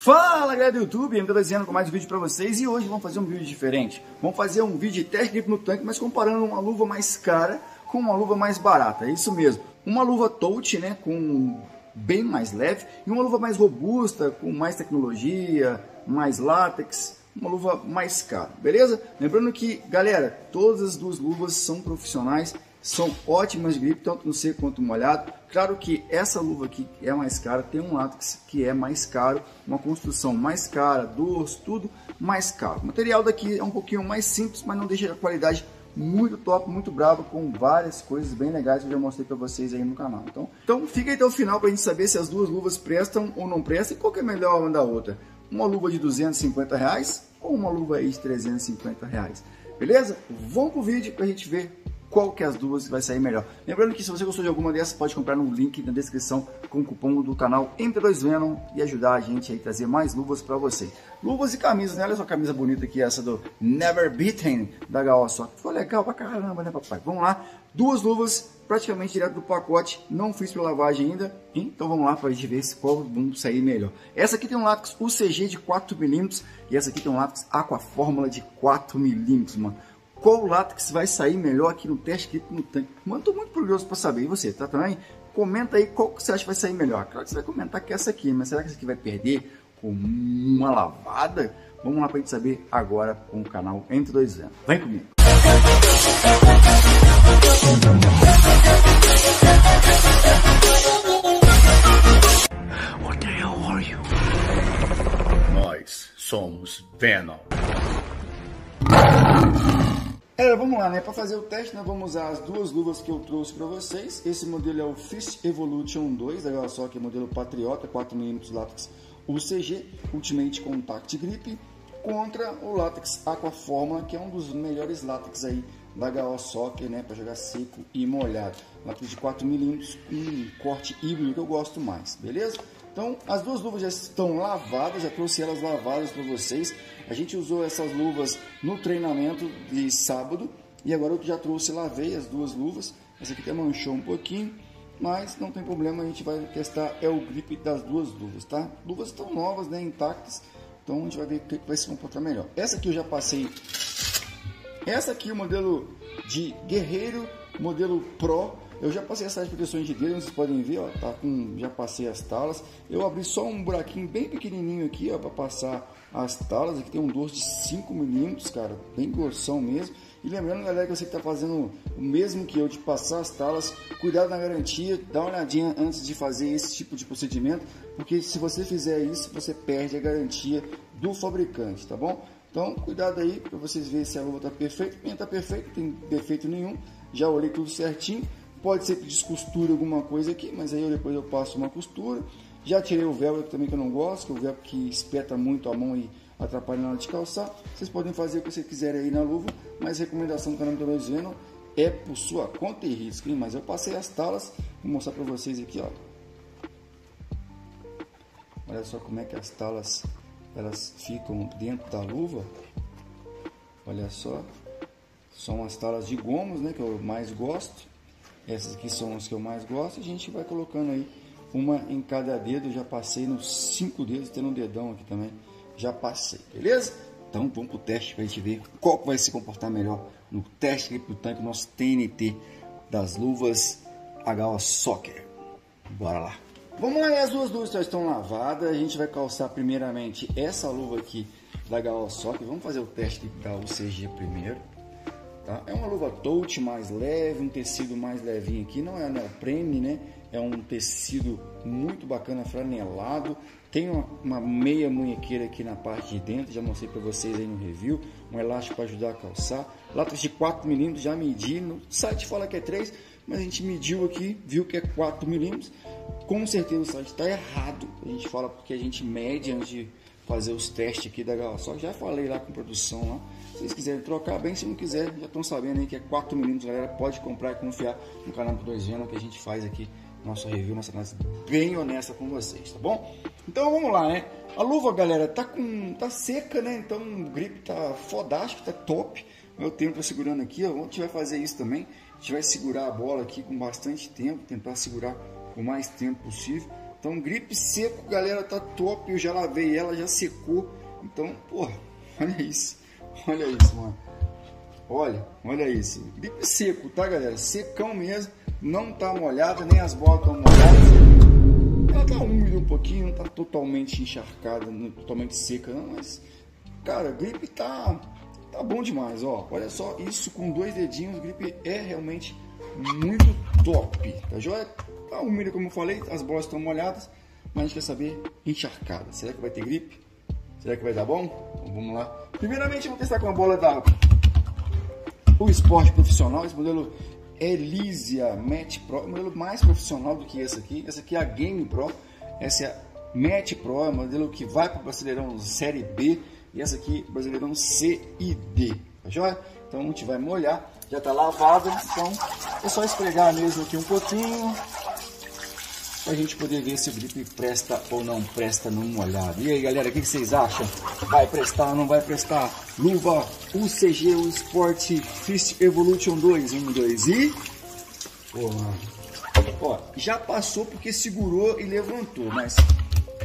Fala galera do YouTube, M32 com mais um vídeo pra vocês e hoje vamos fazer um vídeo diferente. Vamos fazer um vídeo de test grip no tanque, mas comparando uma luva mais cara com uma luva mais barata, é isso mesmo. Uma luva touch, né, com bem mais leve e uma luva mais robusta, com mais tecnologia, mais látex, uma luva mais cara, beleza? Lembrando que, galera, todas as duas luvas são profissionais, são ótimas de grip, tanto no seco quanto no molhado. Claro que essa luva aqui é mais cara, tem um látex que é mais caro, uma construção mais cara, dorso, tudo mais caro. O material daqui é um pouquinho mais simples, mas não deixa a qualidade muito top, muito brava, com várias coisas bem legais que eu já mostrei para vocês aí no canal. Então fica aí até o final para a gente saber se as duas luvas prestam ou não prestam e qual que é melhor uma da outra. Uma luva de R$250 ou uma luva aí de R$350, beleza? Vamos pro vídeo para a gente ver qual que é as duas vai sair melhor. Lembrando que se você gostou de alguma dessas, pode comprar no link na descrição com o cupom do canal M32 Venom e ajudar a gente aí a trazer mais luvas para você. Luvas e camisas, né? Olha só a camisa bonita aqui, essa do Never Beaten da Gaó. Só que foi legal pra caramba, né, papai? Vamos lá, duas luvas praticamente direto do pacote, não fiz pela lavagem ainda, então vamos lá para a gente ver qual vão sair melhor. Essa aqui tem um látex UCG de 4mm e essa aqui tem um látex Aqua Fórmula de 4mm, mano. Qual látex vai sair melhor aqui no teste grip no tanque? Mano, tô muito curioso para saber. E você, tá também? Comenta aí qual que você acha que vai sair melhor. Claro que você vai comentar que é essa aqui, mas será que essa aqui vai perder com uma lavada? Vamos lá pra gente saber agora com o canal M32 Venom. Vem comigo! What the hell are you? Nós somos Venom. Galera, vamos lá, né? Para fazer o teste, nós vamos usar as duas luvas que eu trouxe para vocês. Esse modelo é o First Evolution 2, olha só, que é modelo Patriota, 4mm látex UCG, Ultimate Contact Grip, contra o látex Aqua Fórmula, que é um dos melhores látex aí da Ho Soccer, né? Para jogar seco e molhado. Látex de 4mm, corte híbrido que eu gosto mais, beleza? Então, as duas luvas já estão lavadas, já trouxe elas lavadas para vocês. A gente usou essas luvas no treinamento de sábado e agora eu já trouxe, lavei as duas luvas. Essa aqui até manchou um pouquinho, mas não tem problema, a gente vai testar é o grip das duas luvas, tá? Luvas estão novas, né, intactas, então a gente vai ver o que vai se comportar melhor. Essa aqui eu já passei, essa aqui o modelo de Guerrero, modelo Pro. Eu já passei essas proteções de dedo, vocês podem ver, ó, tá com, já passei as talas. Eu abri só um buraquinho bem pequenininho aqui, ó, para passar as talas. Aqui tem um dorso de 5mm, cara, bem grossão mesmo. E lembrando, galera, que você que tá fazendo o mesmo que eu de passar as talas, cuidado na garantia, dá uma olhadinha antes de fazer esse tipo de procedimento, porque se você fizer isso, você perde a garantia do fabricante, tá bom? Então, cuidado aí, para vocês verem se a luva tá perfeita. Minha tá perfeita, não tem defeito nenhum, já olhei tudo certinho. Pode ser que descosture alguma coisa aqui, mas aí depois eu passo uma costura. Já tirei o velcro também, que eu não gosto, que é o velcro que espeta muito a mão e atrapalha na hora de calçar. Vocês podem fazer o que vocês quiserem aí na luva, mas a recomendação do canal M32 Venom é por sua conta e risco, hein? Mas eu passei as talas, vou mostrar pra vocês aqui, ó. Olha só como é que as talas, elas ficam dentro da luva. Olha só, são as talas de gomos, né, que eu mais gosto. Essas aqui são as que eu mais gosto. A gente vai colocando aí uma em cada dedo. Já passei nos 5 dedos, tendo um dedão aqui também. Já passei, beleza? Então vamos pro teste pra gente ver qual que vai se comportar melhor no teste grip do tanque, nosso TNT das luvas Ho Soccer. Bora lá. Vamos lá, as duas luvas já estão lavadas. A gente vai calçar primeiramente essa luva aqui da Ho Soccer. Vamos fazer o teste da UCG primeiro. Tá? É uma luva touch mais leve, um tecido mais levinho aqui, não é neoprene, né? É um tecido muito bacana, franelado. Tem uma meia munhequeira aqui na parte de dentro, já mostrei para vocês aí no review. Um elástico para ajudar a calçar. Látex de 4mm, já medi, no site fala que é 3, mas a gente mediu aqui, viu que é 4mm. Com certeza o site está errado, a gente fala porque a gente mede antes de fazer os testes aqui da Ho Soccer. Já falei lá com produção lá. Se vocês quiserem trocar, bem, se não quiser, já estão sabendo aí que é 4mm, galera. Pode comprar e confiar no canal M32 Venom, que a gente faz aqui nosso review, nossa análise bem honesta com vocês, tá bom? Então vamos lá, né? A luva, galera, tá seca, né? Então o grip tá fodástico, tá top. Meu tempo tá segurando aqui, ó. A gente vai fazer isso também. A gente vai segurar a bola aqui com bastante tempo, tentar segurar o mais tempo possível. Então gripe seco, galera, tá top. Eu já lavei ela, já secou. Então, porra, olha isso. Olha isso, mano. Olha isso. Gripe seco, tá, galera? Secão mesmo. Não tá molhada, nem as bolas estão molhadas. Ela tá úmida um pouquinho, não tá totalmente encharcada, totalmente seca, não. Mas, cara, gripe tá bom demais, ó. Olha só isso com dois dedinhos. Gripe é realmente muito top, tá joia? Tá úmida, como eu falei, as bolas estão molhadas, mas a gente quer saber encharcada. Será que vai ter gripe? Será que vai dar bom? Então, vamos lá. Primeiramente, eu vou testar com a bola da O Esporte Profissional. Esse modelo Elysia Match Pro, um modelo mais profissional do que essa aqui. Essa aqui é a Game Pro, essa é a Match Pro, é um modelo que vai para o Brasileirão Série B, e essa aqui Brasileirão C e D, tá joia? Então a gente vai molhar, já tá lavada, então é só esfregar mesmo aqui um pouquinho, pra gente poder ver se o gripe presta ou não presta no molhado. E aí, galera, o que vocês acham? Vai prestar ou não vai prestar? Luva UCG, O Esporte First Evolution 2, 1, 2 e... Ó, já passou porque segurou e levantou, mas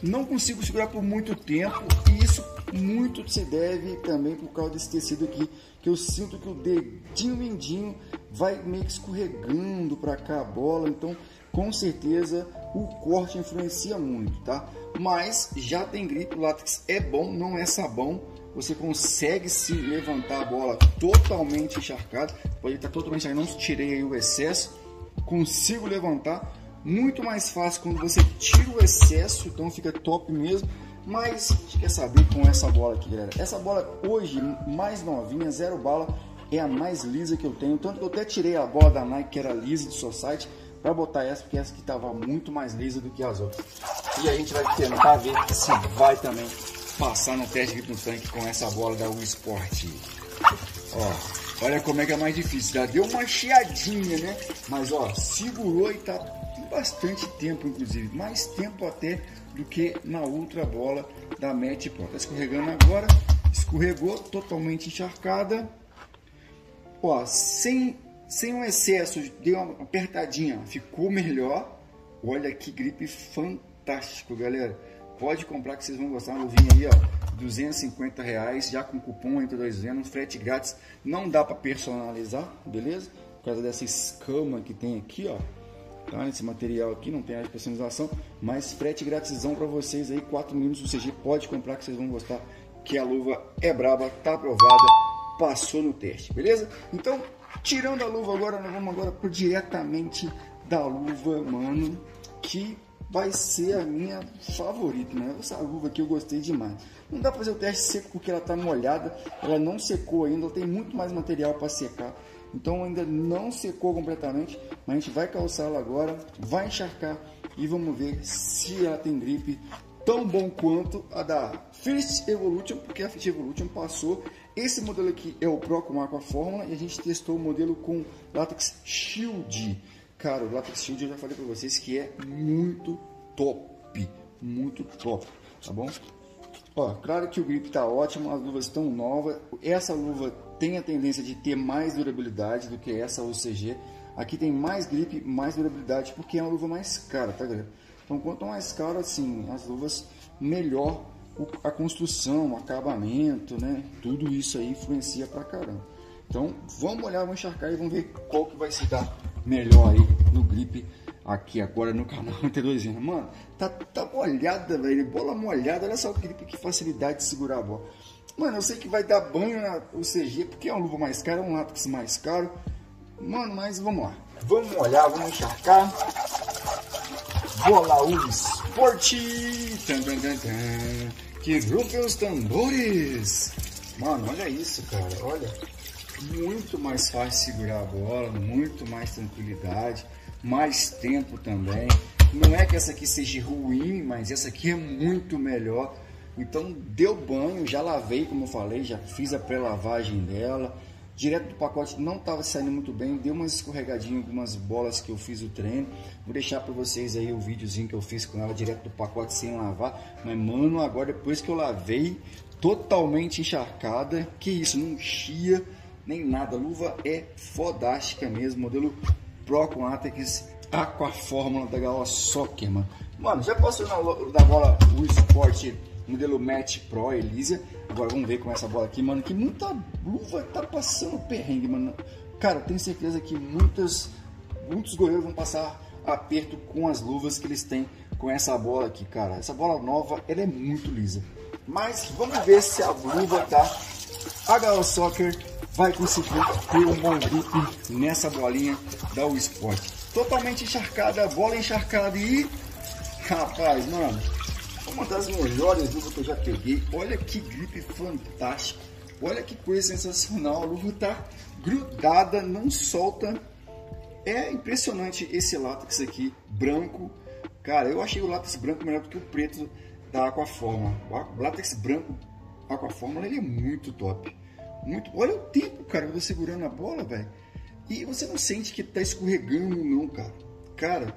não consigo segurar por muito tempo, e isso muito se deve também por causa desse tecido aqui, que eu sinto que o dedinho mindinho vai meio que escorregando pra cá a bola, então... Com certeza o corte influencia muito, tá? Mas já tem gripe, o látex é bom, não é sabão. Você consegue se levantar a bola totalmente encharcada. Pode estar totalmente aí, não tirei aí o excesso. Consigo levantar. Muito mais fácil quando você tira o excesso, então fica top mesmo. Mas a gente quer saber com essa bola aqui, galera. Essa bola hoje, mais novinha, zero bala, é a mais lisa que eu tenho. Tanto que eu até tirei a bola da Nike, que era lisa do Society, para botar essa, porque essa que estava muito mais lisa do que as outras. E a gente vai tentar ver se vai também passar no teste de grip no tanque com essa bola da Uhlsport. Ó, olha como é que é mais difícil. Já deu uma chiadinha, né? Mas ó, segurou e tá bastante tempo, inclusive mais tempo até do que na outra bola da Match Pro. Tá escorregando agora, escorregou, totalmente encharcada. Ó, sem um excesso, deu uma apertadinha, ficou melhor. Olha que gripe fantástico, galera. Pode comprar que vocês vão gostar. Uma luvinha aí, ó, R$250, já com cupom entre dois Venom, frete grátis. Não dá para personalizar, beleza? Por causa dessa escama que tem aqui, ó. Tá? Esse material aqui não tem a personalização, mas frete grátisão para vocês aí, 4 minutos do CG. Pode comprar que vocês vão gostar, que a luva é braba, tá aprovada, passou no teste, beleza? Então, tirando a luva agora, nós vamos agora por diretamente da luva, mano, que vai ser a minha favorita, né? Essa luva aqui eu gostei demais. Não dá pra fazer o teste seco porque ela tá molhada, ela não secou ainda, ela tem muito mais material para secar. Então ainda não secou completamente, mas a gente vai calçar ela agora, vai encharcar e vamos ver se ela tem gripe tão bom quanto a da First Evolution, porque a First Evolution passou. Esse modelo aqui é o Pro com Aqua Fórmula, e a gente testou o modelo com Latex Shield. Cara, o Latex Shield eu já falei pra vocês que é muito top, tá bom? Ó, claro que o grip tá ótimo, as luvas estão novas. Essa luva tem a tendência de ter mais durabilidade do que essa UCG. Aqui tem mais grip, mais durabilidade, porque é uma luva mais cara, tá, galera? Então, quanto mais caro, assim, as luvas, melhor a construção, o acabamento, né? Tudo isso aí influencia pra caramba. Então, vamos olhar, vamos encharcar e vamos ver qual que vai se dar melhor aí no grip aqui agora no canal M32. Mano, tá molhada, velho. Bola molhada. Olha só o grip, que facilidade de segurar a bola. Mano, eu sei que vai dar banho na UCG, porque é uma luva mais cara, é um látex mais caro. Mano, mas vamos lá. Vamos olhar, vamos encharcar. Bola Uhlsport, que rompem os tambores. Mano, olha isso, cara. Olha, muito mais fácil segurar a bola, muito mais tranquilidade, mais tempo também. Não é que essa aqui seja ruim, mas essa aqui é muito melhor. Então deu banho, já lavei, como eu falei, já fiz a pré-lavagem dela. Direto do pacote não estava saindo muito bem, deu umas escorregadinhas, algumas bolas que eu fiz o treino. Vou deixar para vocês aí o videozinho que eu fiz com ela direto do pacote sem lavar. Mas mano, agora depois que eu lavei, totalmente encharcada, que isso, não chia nem nada. A luva é fodástica mesmo, modelo Pro com Latex Aqua Fórmula da Gaó Soccer, mano. Mano, já passou da bola o Uhlsport modelo Match Pro, Elysia. Agora vamos ver com essa bola aqui, mano, que muita luva tá passando perrengue, mano. Cara, eu tenho certeza que muitos goleiros vão passar aperto com as luvas que eles têm com essa bola aqui, cara. Essa bola nova, ela é muito lisa. Mas vamos ver se a luva, tá? A Gaó Soccer vai conseguir ter um bom grip nessa bolinha da O Esporte. Totalmente encharcada, bola encharcada e... Rapaz, mano, uma das melhores luvas que eu já peguei. Olha que grip fantástico. Olha que coisa sensacional. A luva tá grudada, não solta. É impressionante esse látex aqui, branco. Cara, eu achei o látex branco melhor do que o preto da Aqua Fórmula. O látex branco da Aqua Fórmula, ele é muito top. Muito... Olha o tempo, cara, eu tô segurando a bola, velho. E você não sente que tá escorregando, não, cara. Cara...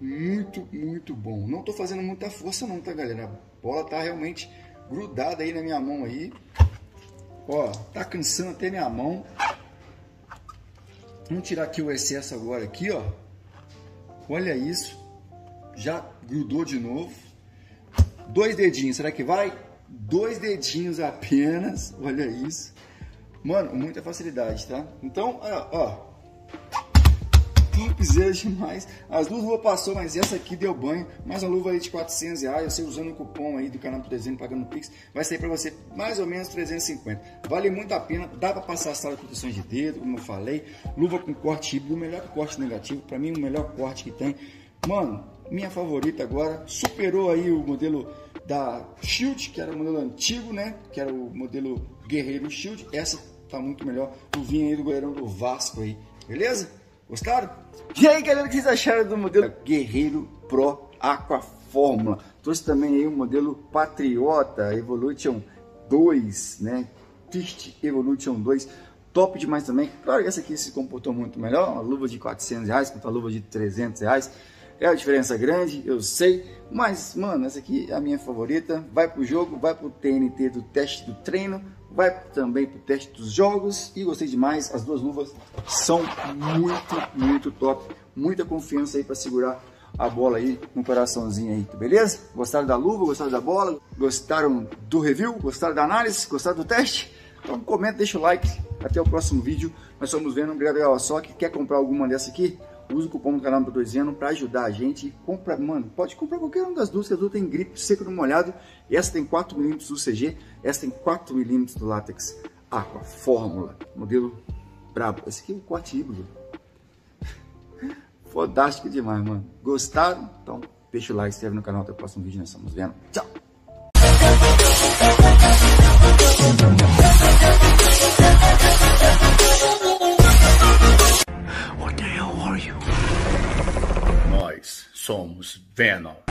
muito, muito bom. Não tô fazendo muita força não, tá, galera? A bola tá realmente grudada aí na minha mão aí. Ó, tá cansando até minha mão. Vamos tirar aqui o excesso agora aqui, ó. Olha isso. Já grudou de novo. Dois dedinhos, será que vai? Dois dedinhos apenas. Olha isso. Mano, muita facilidade, tá? Então, ó. Topzera demais. As duas luvas passou, mas essa aqui deu banho. Mais uma luva aí de R$400. Eu sei, usando o cupom aí do canal do desenho, pagando Pix, vai sair pra você mais ou menos 350. Vale muito a pena. Dá pra passar a sala de proteções de dedo, como eu falei. Luva com corte híbrido, o melhor corte negativo. Pra mim, o melhor corte que tem. Mano, minha favorita agora. Superou aí o modelo da Shield, que era o modelo antigo, né? Que era o modelo Guerrero Shield. Essa tá muito melhor. Luvinha aí do goleirão do Vasco aí. Beleza? Gostaram? E aí, galera, o que vocês acharam do modelo Guerrero Pro Aqua Fórmula? Trouxe também aí o modelo Patriota Evolution 2, né? First Evolution 2, top demais também. Claro que essa aqui se comportou muito melhor, uma luva de R$400 contra a luva de R$300. É uma diferença grande, eu sei, mas, mano, essa aqui é a minha favorita. Vai pro jogo, vai pro TNT do teste do treino, vai também pro teste dos jogos. E gostei demais, as duas luvas são muito, muito top. Muita confiança aí para segurar a bola aí no coraçãozinho aí, beleza? Gostaram da luva, gostaram da bola, gostaram do review, gostaram da análise, gostaram do teste? Então comenta, deixa o like, até o próximo vídeo. Nós somos Venom, obrigado, Gaó Soccer. Quer comprar alguma dessa aqui? Usa o cupom do canal M32 Venom para ajudar a gente. Compra, mano, pode comprar qualquer uma das duas, que a duas tem grip seco no molhado. Essa tem 4mm do UCG, essa tem 4mm do látex Aqua Fórmula. Modelo brabo. Esse aqui é um corte híbrido. Fodástico demais, mano. Gostaram? Então deixa o like, se inscreve no canal. Até o próximo vídeo, nós estamos vendo. Tchau! Somos Venom.